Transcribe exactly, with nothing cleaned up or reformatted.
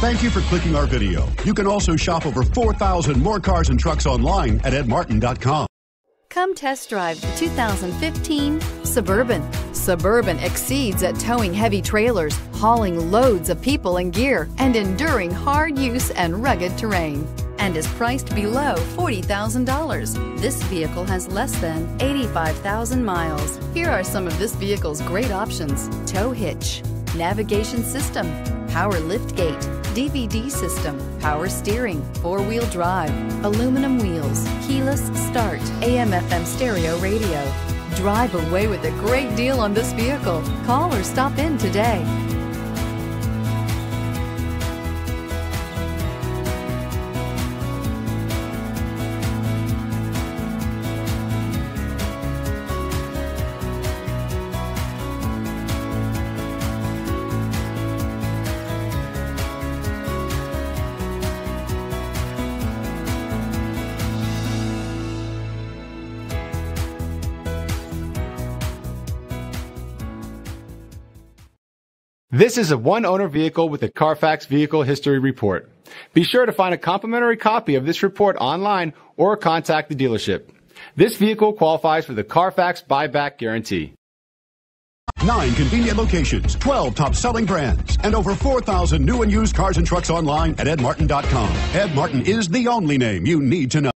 Thank you for clicking our video. You can also shop over four thousand more cars and trucks online at ed martin dot com. Come test drive the two thousand fifteen Suburban. Suburban exceeds at towing heavy trailers, hauling loads of people and gear, and enduring hard use and rugged terrain, and is priced below forty thousand dollars. This vehicle has less than eighty-five thousand miles. Here are some of this vehicle's great options: tow hitch, navigation system, power lift gate, D V D system, power steering, four-wheel drive, aluminum wheels, keyless start, A M F M stereo radio. Drive away with a great deal on this vehicle. Call or stop in today. This is a one-owner vehicle with a Carfax Vehicle History Report. Be sure to find a complimentary copy of this report online or contact the dealership. This vehicle qualifies for the Carfax Buyback Guarantee. Nine convenient locations, twelve top-selling brands, and over four thousand new and used cars and trucks online at ed martin dot com. Ed Martin is the only name you need to know.